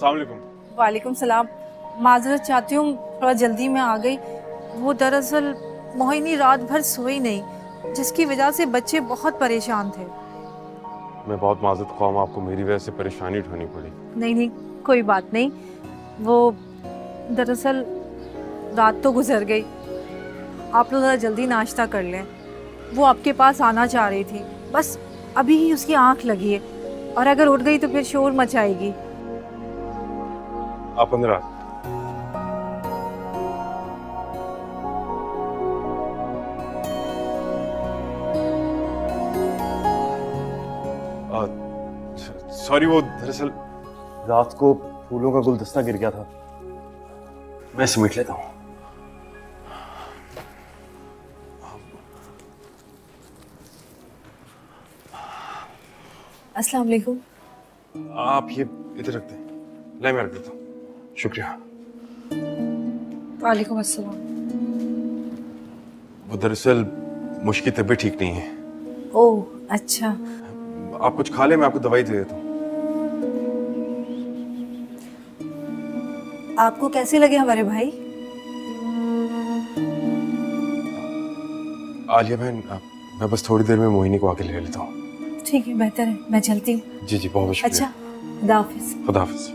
अस्सलामुअलैकुम। वालेकुम सलाम। माजरत चाहती हूँ, थोड़ा जल्दी में आ गई। वो दरअसल मोहिनी रात भर सोई नहीं, जिसकी वजह से बच्चे बहुत परेशान थे। मैं बहुत माजरत ख्वाह हूँ, आपको मेरी वजह से परेशानी उठानी पड़ी। नहीं नहीं, कोई बात नहीं। वो दरअसल रात तो गुजर गई, आप लोग ज़रा जल्दी नाश्ता कर लें। वो आपके पास आना चाह रही थी, बस अभी ही उसकी आँख लगी है, और अगर उठ गई तो फिर शोर मचाएगी। आप अंदर आ। सॉरी, वो दरअसल रात को फूलों का गुलदस्ता गिर गया था, मैं समेट लेता हूँ। अस्सलाम वालेकुम। आप ये इधर रख दें, लाइन में रख देता हूँ। शुक्रिया। वालेकुम अस्सलाम। वो दरअसल मुश्किल तबीयत ठीक नहीं है। ओह अच्छा। आप कुछ खा लें, मैं आपको दवाई दे देता हूँ। आपको कैसे लगे हमारे भाई? आलिया बहन, मैं बस थोड़ी देर में मोहिनी को आके ले लेता हूँ। ठीक है, बेहतर है, मैं चलती हूँ। जी जी, बहुत शुक्रिया। अच्छा, खुदा हाफिज़। खुदा हाफिज़।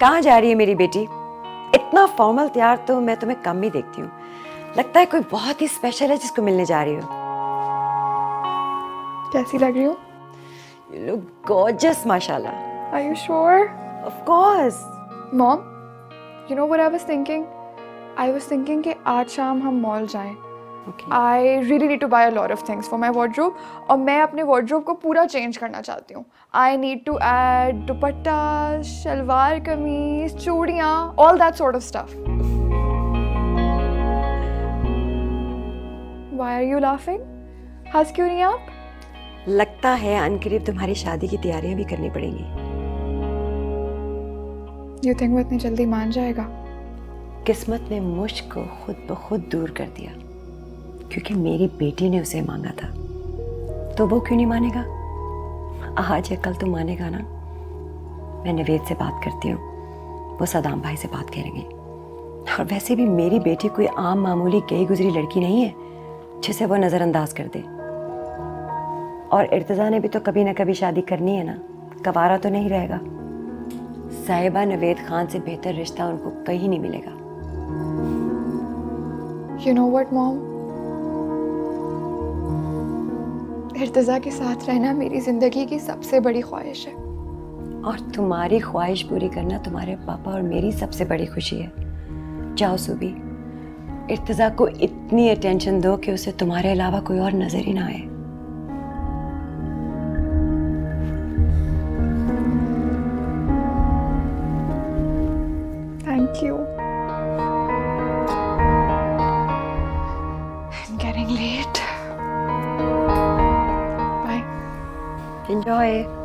कहाँ जा रही है मेरी बेटी? इतना फॉर्मल तैयार तो मैं तुम्हें कम ही देखती हूँ। लगता है कोई बहुत ही स्पेशल है जिसको मिलने जा रही हो। कैसी लग रही हो? You look gorgeous, माशाल्लाह। Are you sure? Of course. Mom, you know what I was thinking? I was thinking कि आज शाम हम मॉल जाएं। Okay. I really need to buy a lot of things for my wardrobe, और मैं अपने wardrobe को पूरा change करना चाहती हूँ। I need to add दुपट्टा, शलवार कमीज, चूड़ियाँ, all that sort of stuff. Why are you laughing? हंस क्यों नहीं आप? लगता है अनकरीब तुम्हारी शादी की तैयारियाँ भी करनी पड़ेंगी। You think वो इतनी जल्दी मान जाएगा? किस्मत ने मुझको खुद ब खुद दूर कर दिया, क्योंकि मेरी बेटी ने उसे मांगा था, तो वो क्यों नहीं मानेगा? आज या कल तो मानेगा ना। मैं नवेद से बात करती हूँ, वो सदाम भाई से बात करेंगे। और वैसे भी मेरी बेटी कोई आम मामूली गई गुजरी लड़की नहीं है जिसे वो नज़रअंदाज कर दे। और इर्तज़ा ने भी तो कभी ना कभी शादी करनी है ना, कवारा तो नहीं रहेगा। साहिबा नवेद खान से बेहतर रिश्ता उनको कहीं नहीं मिलेगा। You know what, Mom? Irtaza के साथ रहना मेरी जिंदगी की सबसे बड़ी ख्वाहिश है, और तुम्हारी ख्वाहिश पूरी करना तुम्हारे पापा और मेरी सबसे बड़ी खुशी है। जाओ सूबी, इर्तज़ा को इतनी अटेंशन दो कि उसे तुम्हारे अलावा कोई और नजर ही ना आए। Thank you. I'm getting late. Enjoy.